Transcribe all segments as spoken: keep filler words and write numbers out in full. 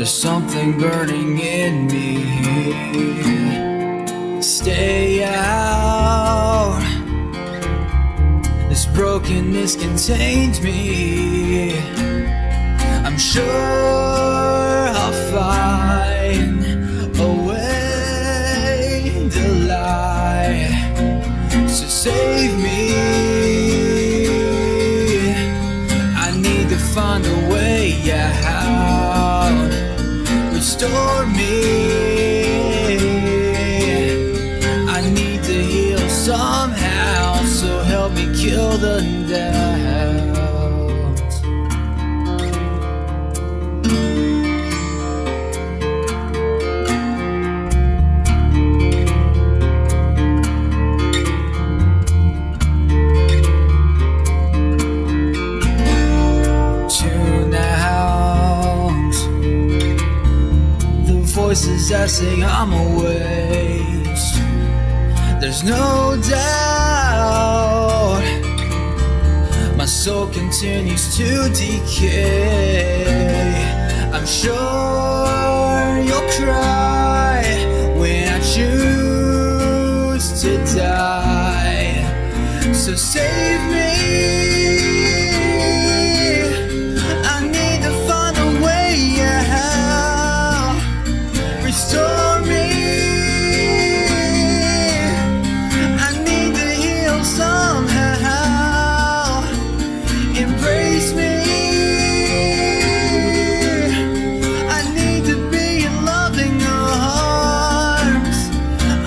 There's something burning in me. Stay out. This brokenness contains me. I'm sure I'll find a way to lie. So save me. I need to find a way out. Restore me. I need to heal somehow. So help me kill the voices that say I'm a waste. There's no doubt my soul continues to decay. I'm sure you'll cry when I choose to die. So save me. I need to find a way out. Restore me. I need to heal somehow. Embrace me. I need to be in loving arms.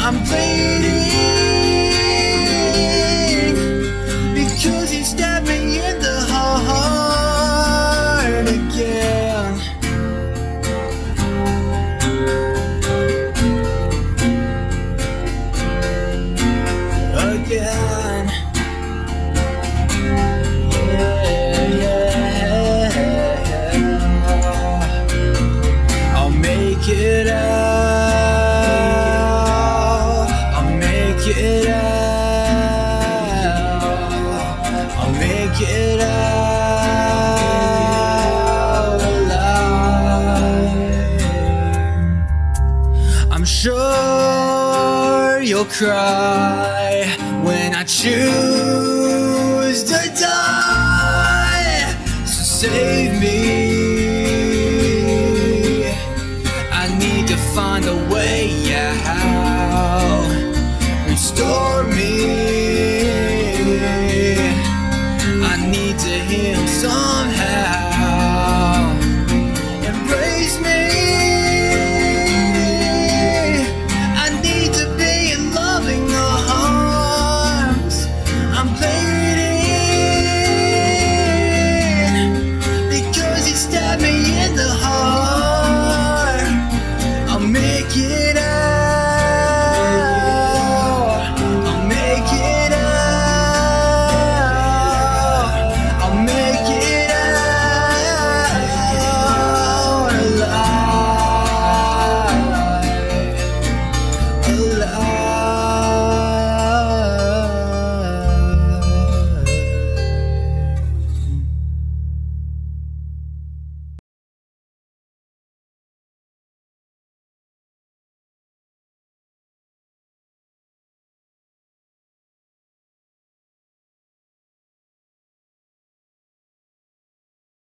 I'm bleeding because he stabbed me in the heart again. Again. Yeah, yeah, yeah. I'll make it out. I'll make it out. I'll make it out alive. I'm sure you'll cry when I choose to die. So say